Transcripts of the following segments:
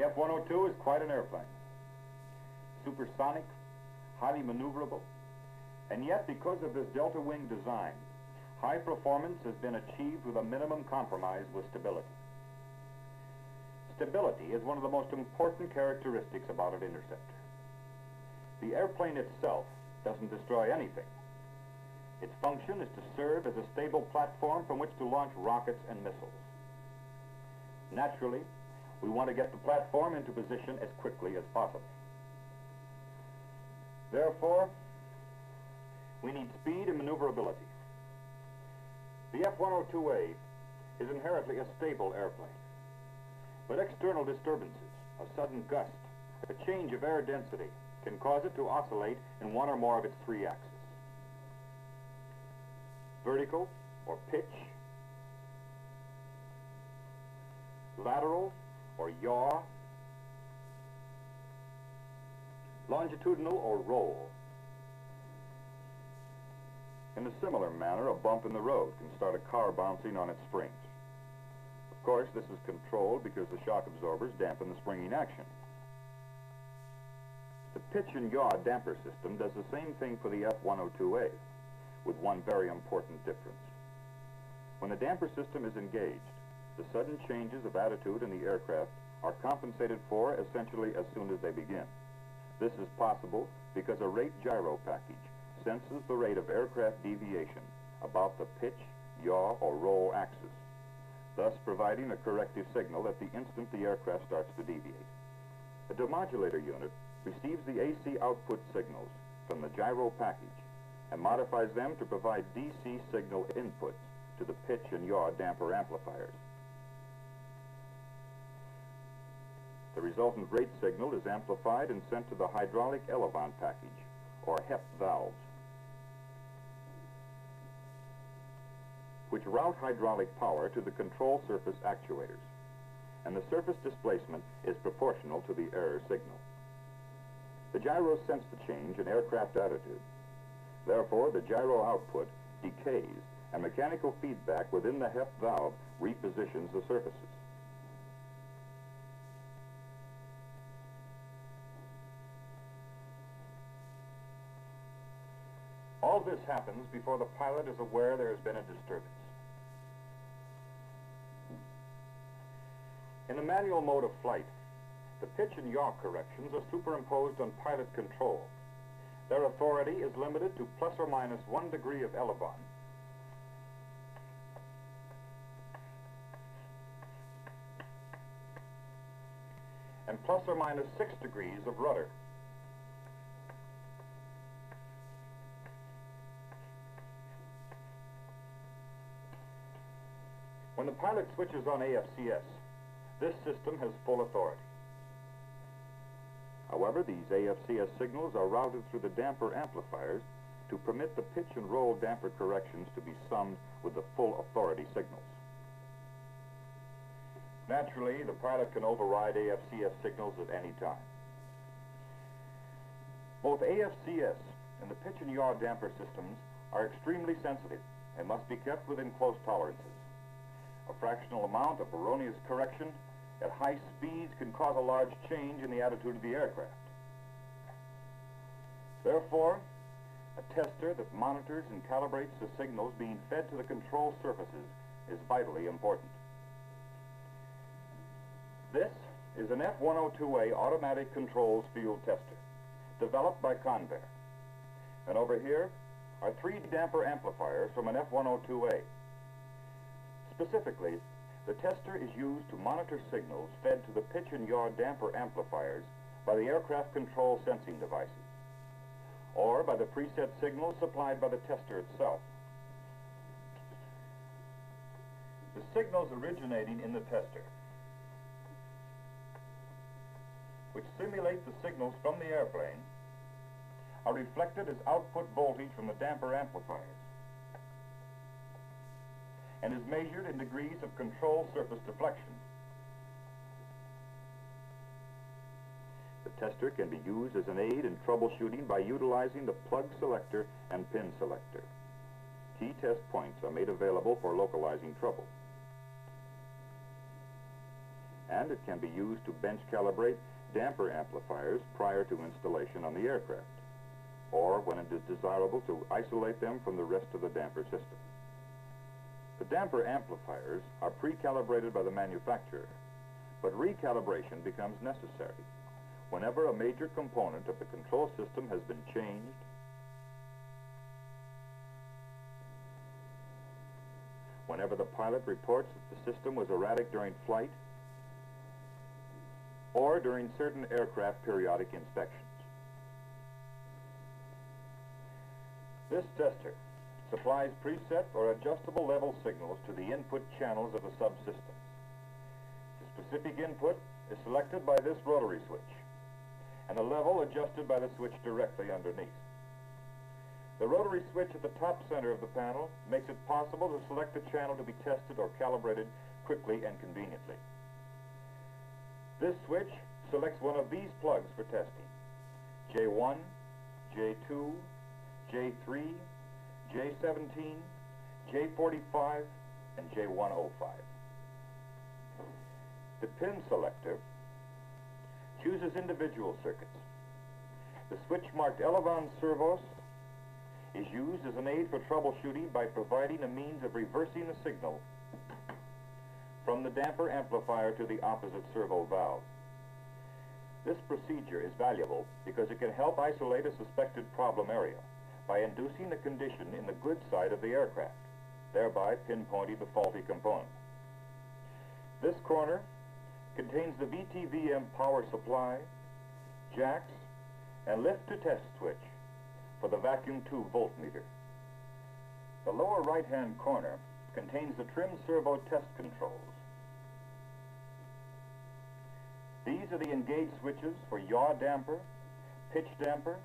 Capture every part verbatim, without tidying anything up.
The F one oh two is quite an airplane. Supersonic, highly maneuverable. And yet, because of this delta wing design, high performance has been achieved with a minimum compromise with stability. Stability is one of the most important characteristics about an interceptor. The airplane itself doesn't destroy anything. Its function is to serve as a stable platform from which to launch rockets and missiles. Naturally, we want to get the platform into position as quickly as possible. Therefore, we need speed and maneuverability. The F one oh two A is inherently a stable airplane, but external disturbances, a sudden gust, a change of air density can cause it to oscillate in one or more of its three axes. Vertical, or pitch, lateral, or yaw, longitudinal, or roll. In a similar manner, a bump in the road can start a car bouncing on its springs. Of course, this is controlled because the shock absorbers dampen the springing action. The pitch and yaw damper system does the same thing for the F one oh two A, with one very important difference. When the damper system is engaged, the sudden changes of attitude in the aircraft are compensated for essentially as soon as they begin. This is possible because a rate gyro package senses the rate of aircraft deviation about the pitch, yaw, or roll axis, thus providing a corrective signal at the instant the aircraft starts to deviate. A demodulator unit receives the A C output signals from the gyro package and modifies them to provide D C signal inputs to the pitch and yaw damper amplifiers. The resultant rate signal is amplified and sent to the hydraulic elevon package, or H E P valves, which route hydraulic power to the control surface actuators, and the surface displacement is proportional to the error signal. The gyro sense the change in aircraft attitude. Therefore, the gyro output decays, and mechanical feedback within the H E P valve repositions the surfaces. All this happens before the pilot is aware there has been a disturbance. In the manual mode of flight, the pitch and yaw corrections are superimposed on pilot control. Their authority is limited to plus or minus one degree of elevon. And plus or minus six degrees of rudder. When the pilot switches on A F C S, this system has full authority. However, these A F C S signals are routed through the damper amplifiers to permit the pitch and roll damper corrections to be summed with the full authority signals. Naturally, the pilot can override A F C S signals at any time. Both A F C S and the pitch and yaw damper systems are extremely sensitive and must be kept within close tolerances. A fractional amount of erroneous correction at high speeds can cause a large change in the attitude of the aircraft. Therefore, a tester that monitors and calibrates the signals being fed to the control surfaces is vitally important. This is an F one oh two A automatic controls field tester, developed by Convair. And over here are three damper amplifiers from an F one oh two A. Specifically, the tester is used to monitor signals fed to the pitch and yaw damper amplifiers by the aircraft control sensing devices, or by the preset signals supplied by the tester itself. The signals originating in the tester, which simulate the signals from the airplane, are reflected as output voltage from the damper amplifiers, and is measured in degrees of control surface deflection. The tester can be used as an aid in troubleshooting by utilizing the plug selector and pin selector. Key test points are made available for localizing trouble. and it can be used to bench calibrate damper amplifiers prior to installation on the aircraft, or when it is desirable to isolate them from the rest of the damper system. The damper amplifiers are pre-calibrated by the manufacturer, but recalibration becomes necessary whenever a major component of the control system has been changed, whenever the pilot reports that the system was erratic during flight, or during certain aircraft periodic inspections. This tester supplies preset or adjustable level signals to the input channels of the subsystems. The specific input is selected by this rotary switch, and the level adjusted by the switch directly underneath. The rotary switch at the top center of the panel makes it possible to select a channel to be tested or calibrated quickly and conveniently. This switch selects one of these plugs for testing: J one, J two, J three, J seventeen, J forty-five, and J one oh five. The pin selector chooses individual circuits. The switch marked Elevon Servos is used as an aid for troubleshooting by providing a means of reversing the signal from the damper amplifier to the opposite servo valve. This procedure is valuable because it can help isolate a suspected problem area by inducing the condition in the good side of the aircraft, thereby pinpointing the faulty component. This corner contains the V T V M power supply, jacks, and lift-to-test switch for the vacuum tube voltmeter. The lower right-hand corner contains the trim servo test controls. These are the engage switches for yaw damper, pitch damper,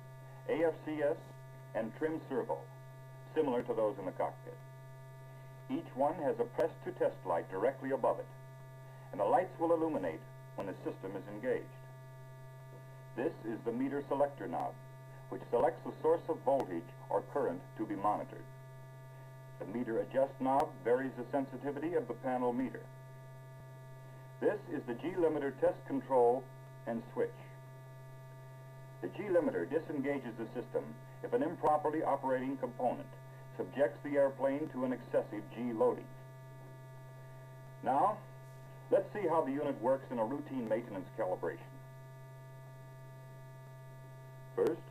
A F C S, and trim servo, similar to those in the cockpit. Each one has a press-to-test light directly above it, and the lights will illuminate when the system is engaged. This is the meter selector knob, which selects the source of voltage or current to be monitored. The meter adjust knob varies the sensitivity of the panel meter. This is the G-limiter test control and switch. The G-limiter disengages the system if an improperly operating component subjects the airplane to an excessive G-loading. Now, let's see how the unit works in a routine maintenance calibration. First,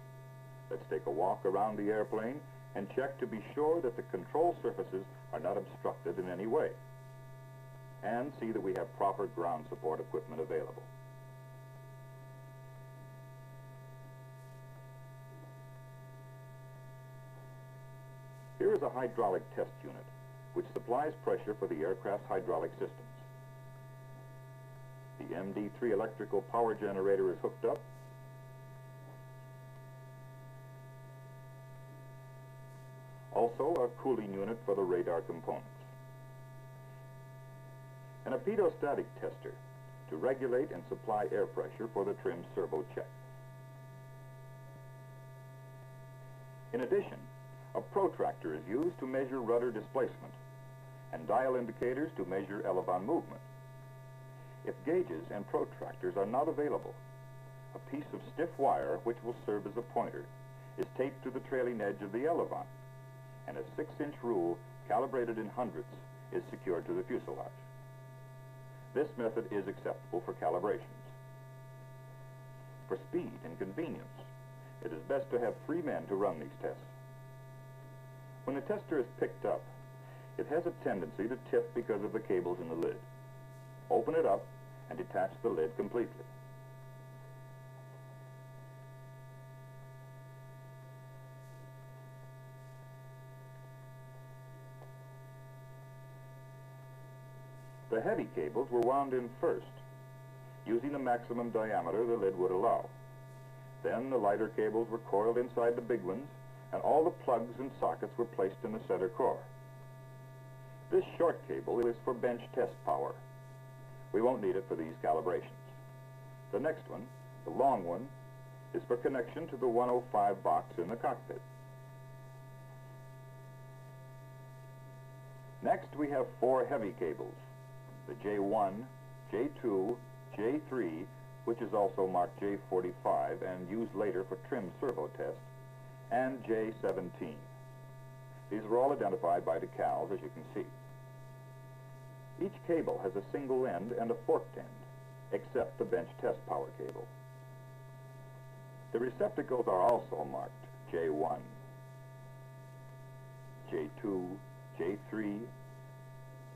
let's take a walk around the airplane and check to be sure that the control surfaces are not obstructed in any way, and see that we have proper ground support equipment available. Here is a hydraulic test unit, which supplies pressure for the aircraft's hydraulic systems. The M D three electrical power generator is hooked up, also a cooling unit for the radar components, and a pedostatic tester to regulate and supply air pressure for the trim servo check. In addition, a protractor is used to measure rudder displacement and dial indicators to measure elevon movement. If gauges and protractors are not available, a piece of stiff wire, which will serve as a pointer, is taped to the trailing edge of the elevon, and a six-inch rule calibrated in hundredths is secured to the fuselage. This method is acceptable for calibrations. For speed and convenience, it is best to have three men to run these tests. When the tester is picked up, it has a tendency to tip because of the cables in the lid. Open it up and detach the lid completely. The heavy cables were wound in first, using the maximum diameter the lid would allow. Then the lighter cables were coiled inside the big ones, and all the plugs and sockets were placed in the center core. This short cable is for bench test power. We won't need it for these calibrations. The next one, the long one, is for connection to the one oh five box in the cockpit. Next, we have four heavy cables: the J one, J two, J three, which is also marked J forty-five and used later for trim servo tests, and J seventeen. These are all identified by decals, as you can see. Each cable has a single end and a forked end, except the bench test power cable. The receptacles are also marked J one, J two, J three,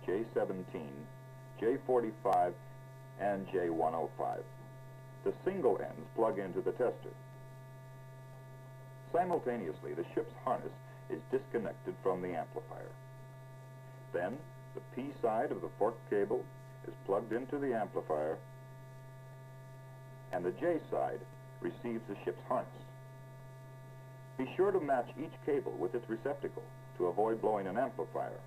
J seventeen, J forty-five, and J one oh five. The single ends plug into the tester. Simultaneously, the ship's harness is disconnected from the amplifier. Then, the P side of the forked cable is plugged into the amplifier, and the J side receives the ship's harness. Be sure to match each cable with its receptacle to avoid blowing an amplifier.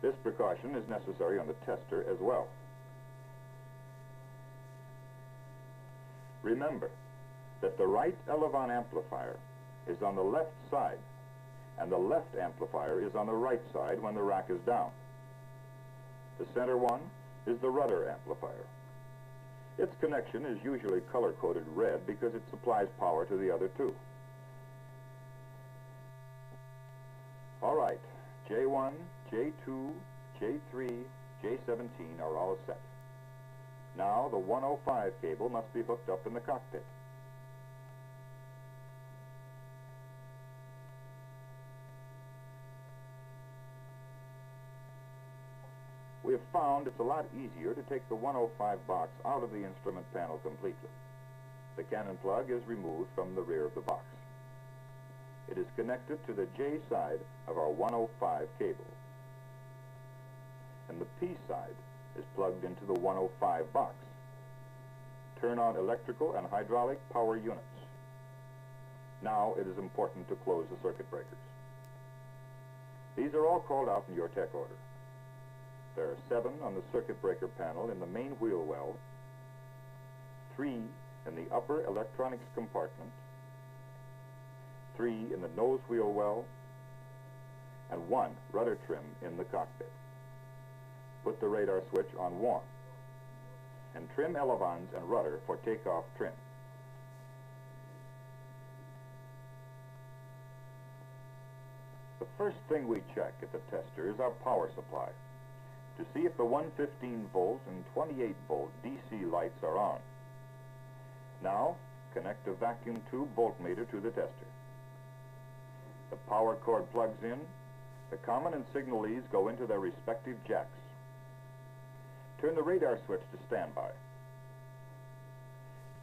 This precaution is necessary on the tester as well. Remember that the right Elavon amplifier is on the left side, and the left amplifier is on the right side when the rack is down. The center one is the rudder amplifier. Its connection is usually color-coded red because it supplies power to the other two. All right, J one, J two, J three, J seventeen are all set. Now the one oh five cable must be hooked up in the cockpit. We have found it's a lot easier to take the one oh five box out of the instrument panel completely. The cannon plug is removed from the rear of the box. It is connected to the J side of our one oh five cable, and the P side is plugged into the one oh five box. Turn on electrical and hydraulic power units. Now it is important to close the circuit breakers. These are all called out in your tech order. There are seven on the circuit breaker panel in the main wheel well, three in the upper electronics compartment, three in the nose wheel well, and one rudder trim in the cockpit. Put the radar switch on warm, and trim elevons and rudder for takeoff trim. The first thing we check at the tester is our power supply, to see if the one fifteen volt and twenty-eight volt D C lights are on. Now, connect a vacuum tube voltmeter to the tester. The power cord plugs in, the common and signal leads go into their respective jacks. Turn the radar switch to standby.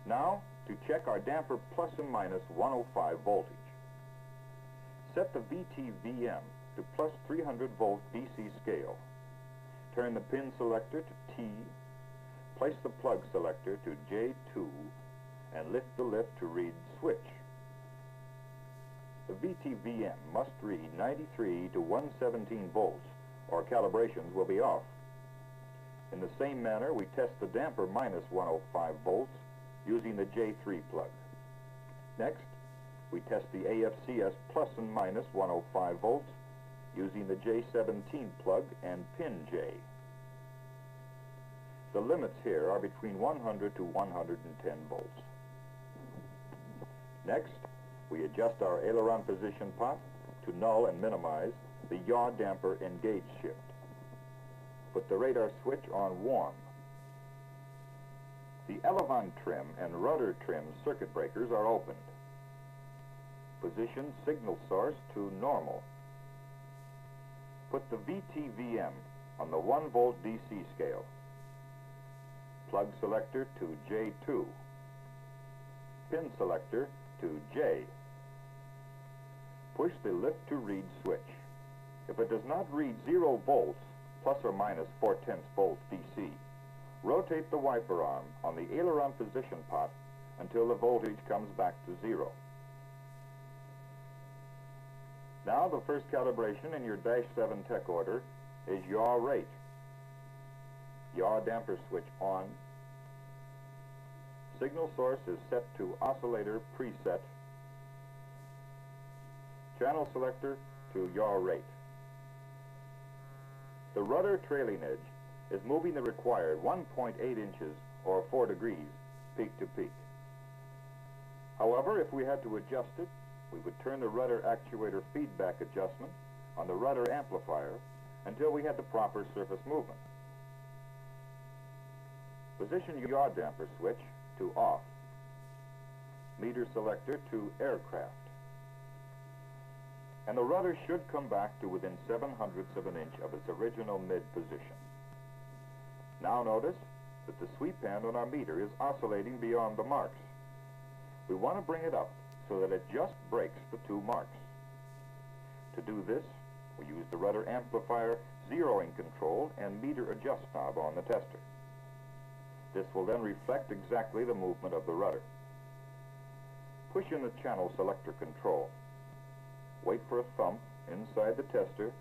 Now, to check our damper plus and minus one oh five voltage. Set the V T V M to plus three hundred volt D C scale. Turn the pin selector to T, place the plug selector to J two, and lift the lift to read switch. The V T V M must read ninety-three to one seventeen volts, or calibrations will be off. In the same manner, we test the damper minus one oh five volts using the J three plug. Next, we test the A F C S plus and minus one oh five volts using the J seventeen plug and pin J. The limits here are between one hundred to one hundred ten volts. Next, we adjust our aileron position pot to null and minimize the yaw damper engage shift. Put the radar switch on warm. The elevon trim and rudder trim circuit breakers are opened. Position signal source to normal. Put the V T V M on the one volt D C scale. Plug selector to J two. Pin selector to J. Push the lift to read switch. If it does not read zero volts, plus or minus four tenths volts D C, rotate the wiper arm on the aileron position pot until the voltage comes back to zero. Now the first calibration in your Dash seven tech order is yaw rate. Yaw damper switch on. Signal source is set to oscillator preset. Channel selector to yaw rate. The rudder trailing edge is moving the required one point eight inches or four degrees peak to peak. However, if we had to adjust it, we would turn the rudder actuator feedback adjustment on the rudder amplifier until we had the proper surface movement. Position your yaw damper switch to off, meter selector to aircraft, and the rudder should come back to within seven hundredths of an inch of its original mid position. Now notice that the sweep hand on our meter is oscillating beyond the marks. We want to bring it up so that it just breaks the two marks. To do this, we use the rudder amplifier zeroing control and meter adjust knob on the tester. This will then reflect exactly the movement of the rudder. Push in the channel selector control. Wait for a thump inside the tester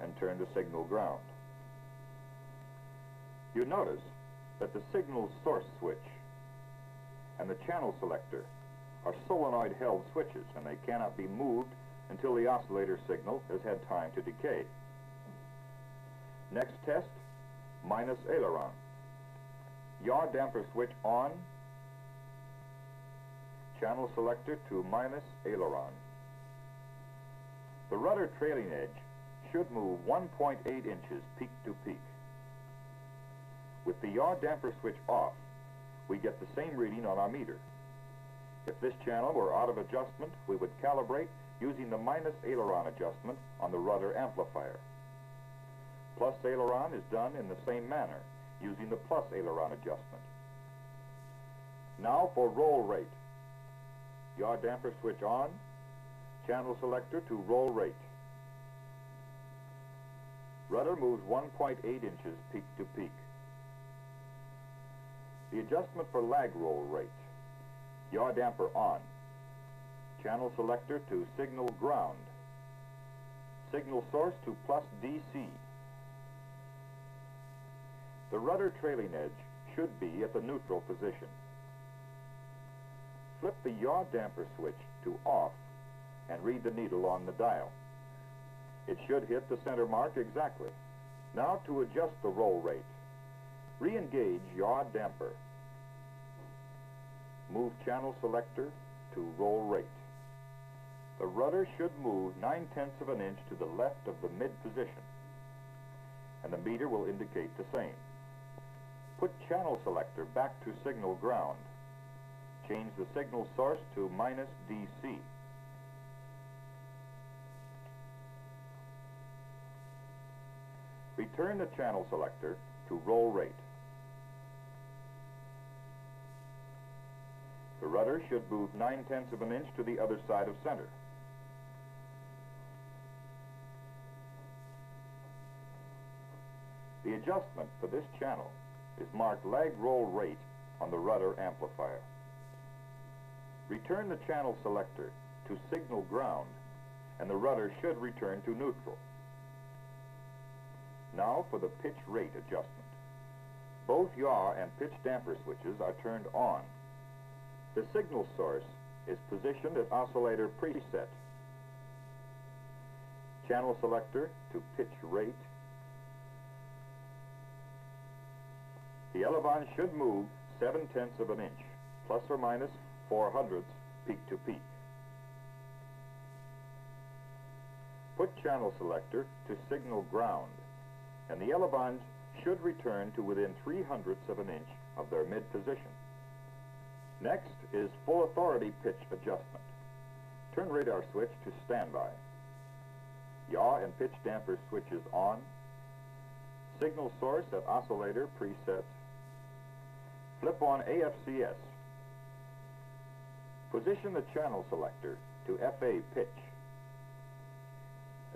and turn to signal ground. You notice that the signal source switch and the channel selector are solenoid held switches, and they cannot be moved until the oscillator signal has had time to decay. Next test, minus aileron. Yaw damper switch on, channel selector to minus aileron. The rudder trailing edge should move one point eight inches peak to peak. With the yaw damper switch off, we get the same reading on our meter. If this channel were out of adjustment, we would calibrate using the minus aileron adjustment on the rudder amplifier. Plus aileron is done in the same manner, using the plus aileron adjustment. Now for roll rate. Yaw damper switch on, channel selector to roll rate. Rudder moves one point eight inches peak to peak. The adjustment for lag roll rate. Yaw damper on. Channel selector to signal ground. Signal source to plus D C. The rudder trailing edge should be at the neutral position. Flip the yaw damper switch to off and read the needle on the dial. It should hit the center mark exactly. Now to adjust the roll rate. Re-engage yaw damper. Move channel selector to roll rate. The rudder should move nine-tenths of an inch to the left of the mid position, and the meter will indicate the same. Put channel selector back to signal ground. Change the signal source to minus D C. Return the channel selector to roll rate. The rudder should move nine-tenths of an inch to the other side of center. The adjustment for this channel is marked lag roll rate on the rudder amplifier. Return the channel selector to signal ground, and the rudder should return to neutral. Now for the pitch rate adjustment. Both yaw and pitch damper switches are turned on. The signal source is positioned at oscillator preset. Channel selector to pitch rate. The aileron should move seven-tenths of an inch, plus or minus four hundredths peak to peak. Put channel selector to signal ground, and the ailerons should return to within three hundredths of an inch of their mid position. Next is full authority pitch adjustment. Turn radar switch to standby. Yaw and pitch damper switches on. Signal source at oscillator preset. Flip on A F C S. Position the channel selector to F A pitch.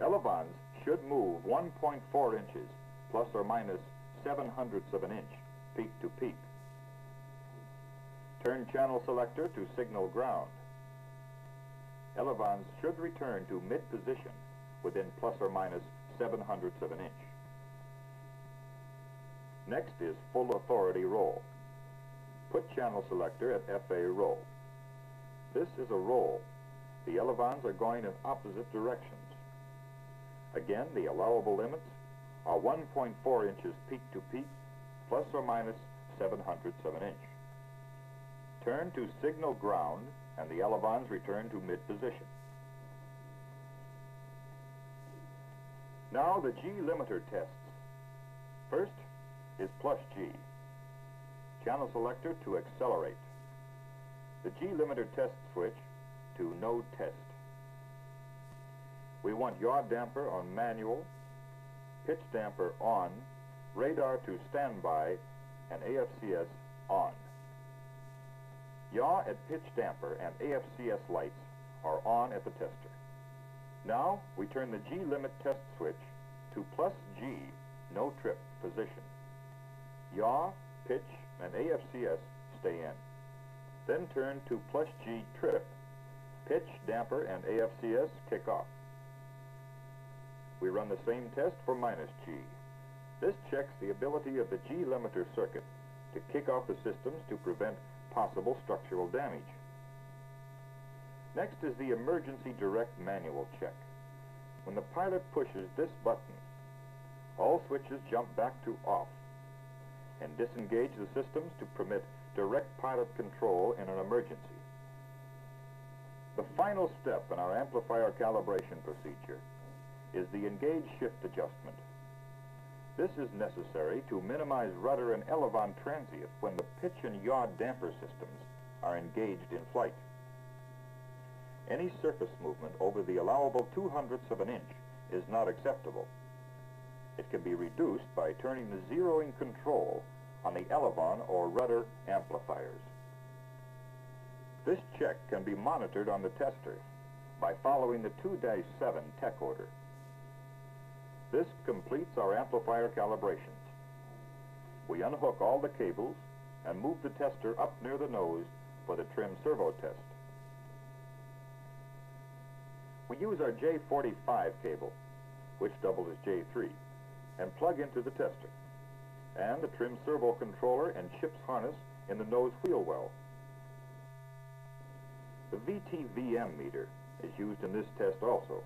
Elevons should move one point four inches, plus or minus seven hundredths of an inch, peak to peak. Turn channel selector to signal ground. Elevons should return to mid position within plus or minus seven hundredths of an inch. Next is full authority roll. Put channel selector at F A roll. This is a roll. The elevons are going in opposite directions. Again, the allowable limits are one point four inches peak to peak, plus or minus seven hundredths of an inch. Turn to signal ground and the elevons return to mid-position. Now the G limiter tests. First is plus G. Channel selector to accelerate. The G limiter test switch to no test. We want yaw damper on manual, pitch damper on, radar to standby, and A F C S on. Yaw at pitch damper and A F C S lights are on at the tester. Now we turn the G limit test switch to plus G, no trip position. Yaw, pitch, and A F C S stay in. Then turn to plus G trip. Pitch, damper, and A F C S kick off. We run the same test for minus G. This checks the ability of the G limiter circuit to kick off the systems to prevent possible structural damage. Next is the emergency direct manual check. When the pilot pushes this button, all switches jump back to off and disengage the systems to permit direct pilot control in an emergency. The final step in our amplifier calibration procedure is the engage shift adjustment. This is necessary to minimize rudder and elevon transients when the pitch and yaw damper systems are engaged in flight. Any surface movement over the allowable two hundredths of an inch is not acceptable. It can be reduced by turning the zeroing control on the elevon or rudder amplifiers. This check can be monitored on the tester by following the two dash seven tech order. This completes our amplifier calibrations. We unhook all the cables and move the tester up near the nose for the trim servo test. We use our J forty-five cable, which doubles as J three, and plug into the tester, and the trim servo controller and ship's harness in the nose wheel well. The V T V M meter is used in this test also.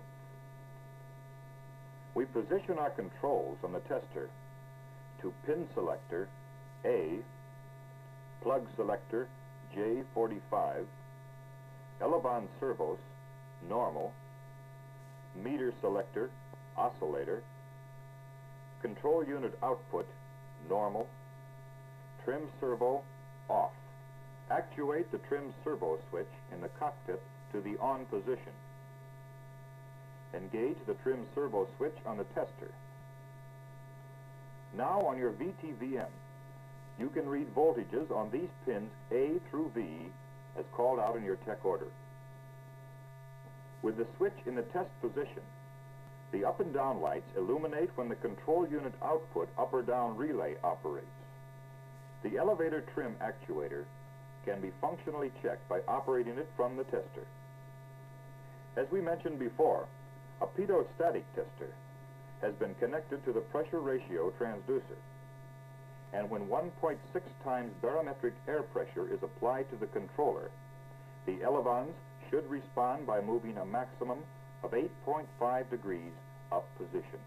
We position our controls on the tester to pin selector A, plug selector J forty-five, elevon servos, normal, meter selector, oscillator, control unit output, normal, trim servo, off. Actuate the trim servo switch in the cockpit to the on position. Engage the trim servo switch on the tester. Now on your V T V M, you can read voltages on these pins A through V as called out in your tech order. With the switch in the test position, the up and down lights illuminate when the control unit output up or down relay operates. The elevator trim actuator can be functionally checked by operating it from the tester. As we mentioned before, a pitot-static tester has been connected to the pressure ratio transducer, and when one point six times barometric air pressure is applied to the controller, the elevons should respond by moving a maximum of eight point five degrees up position.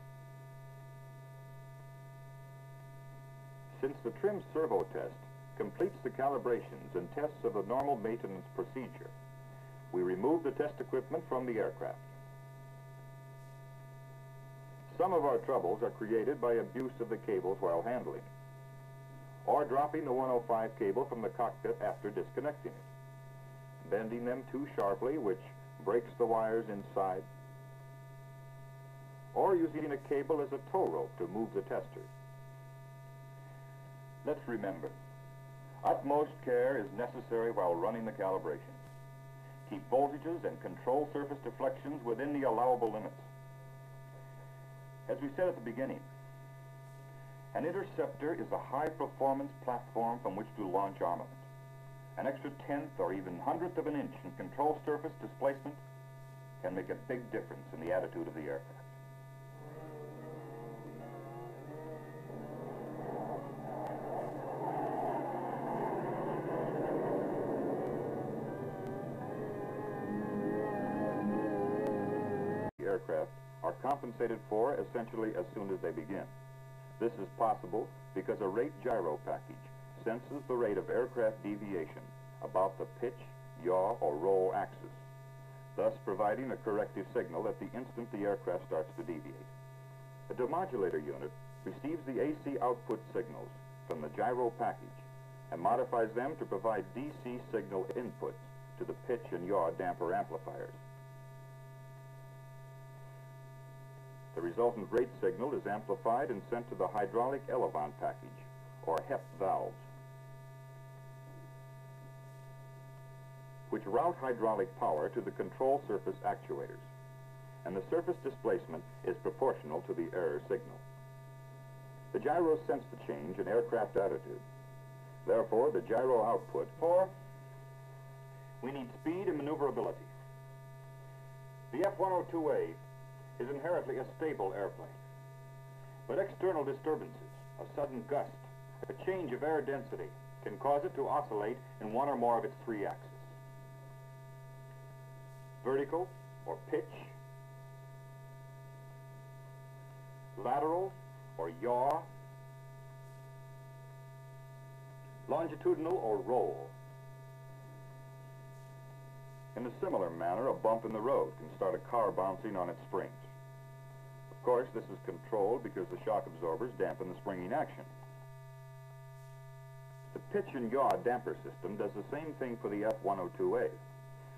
Since the trim servo test completes the calibrations and tests of the normal maintenance procedure, we remove the test equipment from the aircraft. Some of our troubles are created by abuse of the cables while handling, or dropping the one oh five cable from the cockpit after disconnecting it, bending them too sharply, which breaks the wires inside, or using a cable as a tow rope to move the tester. Let's remember, utmost care is necessary while running the calibrations. Keep voltages and control surface deflections within the allowable limits. As we said at the beginning, an interceptor is a high-performance platform from which to launch armament. An extra tenth or even hundredth of an inch in control surface displacement can make a big difference in the attitude of the aircraft. Aircraft are compensated for essentially as soon as they begin. This is possible because a rate gyro package senses the rate of aircraft deviation about the pitch, yaw, or roll axis, thus providing a corrective signal at the instant the aircraft starts to deviate. A demodulator unit receives the A C output signals from the gyro package and modifies them to provide D C signal inputs to the pitch and yaw damper amplifiers. The resultant rate signal is amplified and sent to the hydraulic elevon package, or H E P valves, which route hydraulic power to the control surface actuators, and the surface displacement is proportional to the error signal. The gyro sense the change in aircraft attitude. Therefore, the gyro output for we need speed and maneuverability. The F one oh two A is inherently a stable airplane, but external disturbances, a sudden gust, a change of air density can cause it to oscillate in one or more of its three axes: vertical or pitch, lateral or yaw, longitudinal or roll. In a similar manner, a bump in the road can start a car bouncing on its springs. Of course, this is controlled because the shock absorbers dampen the springing action. The pitch and yaw damper system does the same thing for the F one oh two A,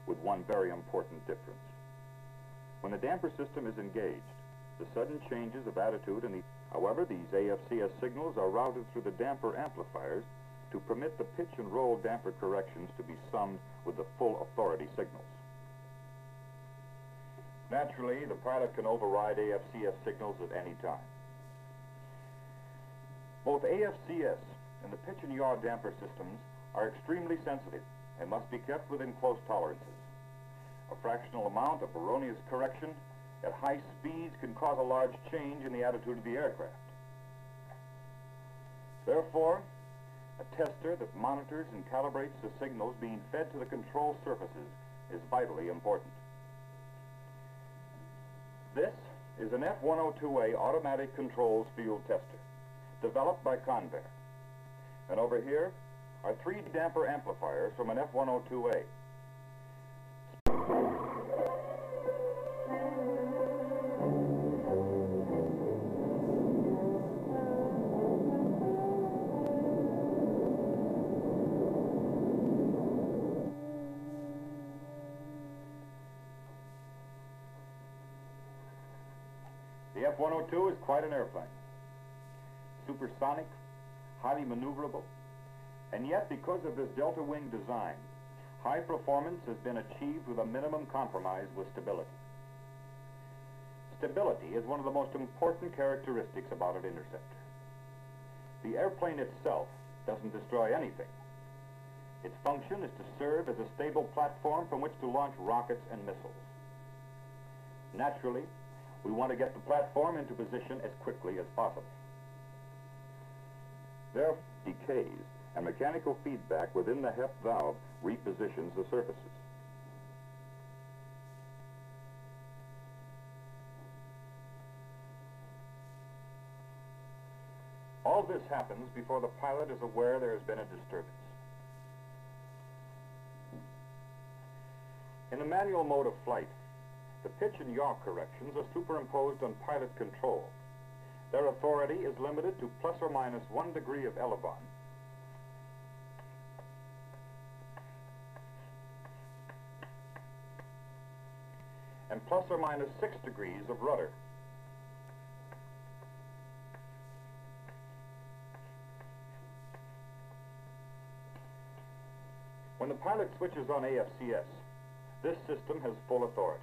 with one very important difference. When the damper system is engaged, the sudden changes of attitude and the... However, these A F C S signals are routed through the damper amplifiers to permit the pitch and roll damper corrections to be summed with the full authority signals. Naturally, the pilot can override A F C S signals at any time. Both A F C S and the pitch and yaw damper systems are extremely sensitive and must be kept within close tolerances. A fractional amount of erroneous correction at high speeds can cause a large change in the attitude of the aircraft. Therefore, a tester that monitors and calibrates the signals being fed to the control surfaces is vitally important. This is an F one oh two A automatic controls field tester, developed by Convair. And over here are three damper amplifiers from an F one oh two A. The F one oh two is quite an airplane. Supersonic, highly maneuverable, and yet because of this delta wing design, high performance has been achieved with a minimum compromise with stability. Stability is one of the most important characteristics about an interceptor. The airplane itself doesn't destroy anything. Its function is to serve as a stable platform from which to launch rockets and missiles. Naturally, we want to get the platform into position as quickly as possible. Therefore, decays and mechanical feedback within the H E P valve repositions the surfaces. All this happens before the pilot is aware there has been a disturbance. In the manual mode of flight, the pitch and yaw corrections are superimposed on pilot control. Their authority is limited to plus or minus one degree of elevon. And plus or minus six degrees of rudder. When the pilot switches on A F C S, this system has full authority.